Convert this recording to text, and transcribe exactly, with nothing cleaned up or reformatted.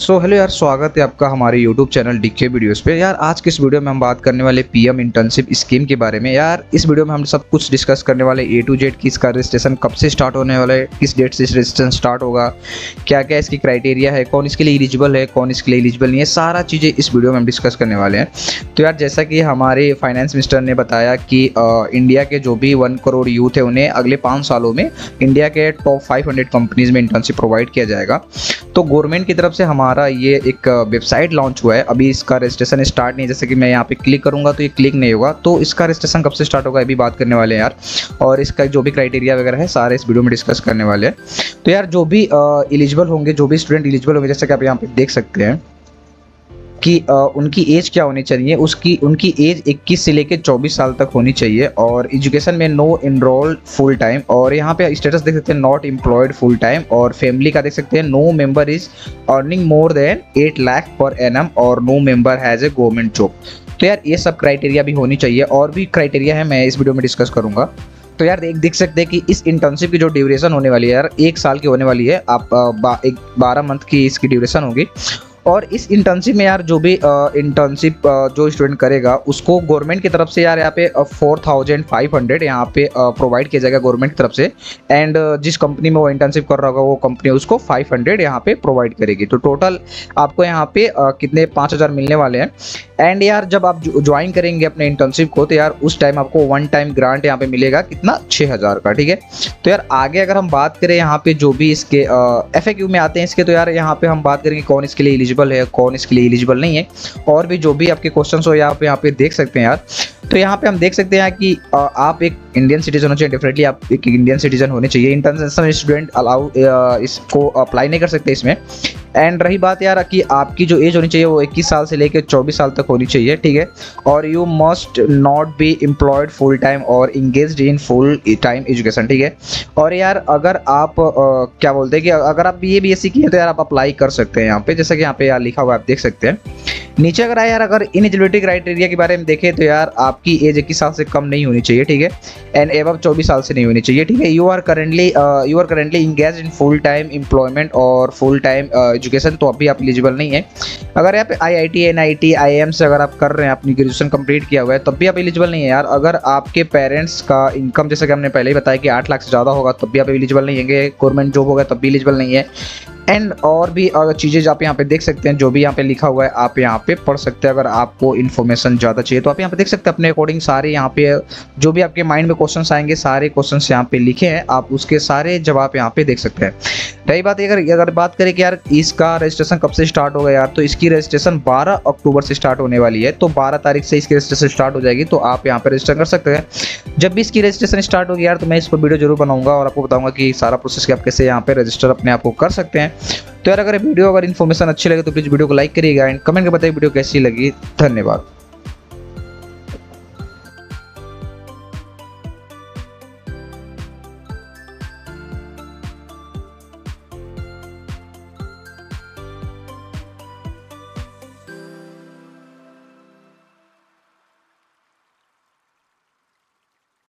So hello यार, स्वागत है आपका हमारे यूट्यूब चैनल डीके वीडियोस पे। यार आज के इस वीडियो में हम बात करने वाले पीएम इंटर्नशिप स्कीम के बारे में। यार इस वीडियो में हम सब कुछ डिस्कस करने वाले ए टू जेड, किसका रजिस्ट्रेशन कब से स्टार्ट होने वाला है, किस डेट से रजिस्ट्रेशन स्टार्ट होगा, क्या क्या इसकी क्राइटेरिया है, कौन इसके लिए एलिजिबल है, कौन इसके लिए एलिजिबल नहीं है, सारा चीज़ें इस वीडियो में हम डिस्कस करने वाले हैं। तो यार जैसा कि हमारे फाइनेंस मिनिस्टर ने बताया कि इंडिया के जो भी वन करोड़ यूथ है उन्हें अगले पाँच सालों में इंडिया के टॉप फाइव हंड्रेड कंपनीज़ में इंटर्नशिप प्रोवाइड किया जाएगा। तो गवर्नमेंट की तरफ से हमारा ये एक वेबसाइट लॉन्च हुआ है। अभी इसका रजिस्ट्रेशन स्टार्ट नहीं, जैसे कि मैं यहाँ पे क्लिक करूँगा तो ये क्लिक नहीं होगा। तो इसका रजिस्ट्रेशन कब से स्टार्ट होगा ये भी बात करने वाले हैं यार, और इसका जो भी क्राइटेरिया वगैरह है सारे इस वीडियो में डिस्कस करने वाले हैं। तो यार जो भी एलिजिबल होंगे, जो भी स्टूडेंट एलिजिबल होंगे, जैसे कि आप यहाँ पर देख सकते हैं कि उनकी एज क्या होनी चाहिए, उसकी उनकी एज इक्कीस से लेकर चौबीस साल तक होनी चाहिए, और एजुकेशन में नो एनरोल्ड फुल टाइम, और यहाँ पे स्टेटस देख सकते हैं नॉट एम्प्लॉयड फुल टाइम, और फैमिली का देख सकते हैं no member is earning more than eight lakh per annum, और no member has a government job. तो यार ये सब क्राइटेरिया भी होनी चाहिए, और भी क्राइटेरिया है मैं इस वीडियो में डिस्कस करूँगा। तो यार एक देख सकते हैं कि इस इंटर्नशिप की जो ड्यूरेशन होने वाली है यार एक साल की होने वाली है। आप बा, एक बारह मंथ की इसकी ड्यूरेशन होगी, और इस इंटर्नशिप में यार जो भी इंटर्नशिप जो स्टूडेंट करेगा उसको गवर्नमेंट की तरफ से यार यहाँ पे फोर थाउजेंड फाइव हंड्रेड यहाँ पे प्रोवाइड किया जाएगा गवर्नमेंट की तरफ से, एंड जिस कंपनी में वो इंटर्नशिप कर रहा होगा वो कंपनी उसको फाइव हंड्रेड यहाँ पे प्रोवाइड करेगी। तो टोटल आपको यहाँ पे कितने पाँच हज़ार मिलने वाले हैं। एंड यार जब आप ज्वाइन करेंगे अपने इंटर्नशिप को तो यार उस टाइम आपको वन टाइम ग्रांट यहाँ पे मिलेगा, कितना, छः हज़ार का, ठीक है। तो यार आगे अगर हम बात करें यहाँ पे जो भी इसके एफ ए क्यू में आते हैं इसके, तो यार यहाँ पे हम बात करेंगे कौन इसके लिए एलिजिबल है, कौन इसके लिए एलिजिबल नहीं है, और भी जो भी आपके क्वेश्चंस हो आप यहाँ पे देख सकते हैं यार। तो यहाँ पे हम देख सकते हैं कि आप एक इंडियन सिटीजन होना चाहिए, डेफिनेटली आप एक इंडियन सिटीजन होने चाहिए। इंटरनेशनल स्टूडेंट अलाउ इसको अप्लाई नहीं कर सकते इसमें। एंड रही बात यार कि आपकी जो एज होनी चाहिए वो इक्कीस साल से लेकर चौबीस साल तक होनी चाहिए, ठीक है। और you must not be employed full time और engage in full time education, ठीक है। और यार अगर आप आ, क्या बोलते हैं कि अगर आप B A B S C किए तो यार आप अप्लाई कर सकते हैं यहाँ पे, जैसा कि यहाँ पे यार लिखा हुआ आप देख सकते हैं। नीचे अगर आए यार अगर इन एलिजिबिलिटी क्राइटेरिया के बारे में देखें तो यार आपकी एज इक्कीस साल से कम नहीं होनी चाहिए, ठीक है, एंड एबव चौबीस साल से नहीं होनी चाहिए, ठीक है। You are currently you are currently engage in full time employment और फुल टाइम एजुकेशन, तो अभी आप एलिजिबल नहीं है। अगर आप I I T N I T I M से अगर आप कर रहे हैं, अपनी ग्रेजुएशन कंप्लीट किया हुआ है, तब भी आप एलिजिबल नहीं है यार। अगर आपके पेरेंट्स का इनकम जैसे कि हमने पहले ही बताया कि आठ लाख से ज़्यादा होगा तब भी आप एलिजिबल नहीं है। गवर्नमेंट जॉब होगा तब भी एलिजिबल नहीं है। एंड और भी चीज़ें आप यहाँ पे देख सकते हैं, जो भी यहाँ पे लिखा हुआ है आप यहाँ पे पढ़ सकते हैं। अगर आपको इन्फॉर्मेशन ज़्यादा चाहिए तो आप यहाँ पे देख सकते हैं अपने अकॉर्डिंग सारे यहाँ पे जो भी आपके माइंड में क्वेश्चंस आएंगे सारे क्वेश्चंस यहाँ पे लिखे हैं, आप उसके सारे जवाब यहाँ पे देख सकते हैं। रही बात अगर अगर बात करें कि यार इसका रजिस्ट्रेशन कब से स्टार्ट होगा यार, तो इसकी रजिस्ट्रेशन बारह अक्टूबर से स्टार्ट होने वाली है। तो बारह तारीख से इसकी रजिस्ट्रेशन स्टार्ट हो जाएगी, तो आप यहाँ पर रजिस्टर कर सकते हैं। जब भी इसकी रजिस्ट्रेशन स्टार्ट होगी यार तो मैं इस पर वीडियो जरूर बनाऊंगा और आपको बताऊंगा कि सारा प्रोसेस आप कैसे यहाँ पे रजिस्टर अपने आप को कर सकते हैं। तो यार अगर वीडियो अगर इन्फॉर्मेशन अच्छी लगे तो प्लीज़ वीडियो को लाइक करिएगा एंड कमेंट कर बताइए वीडियो कैसी लगी। धन्यवाद।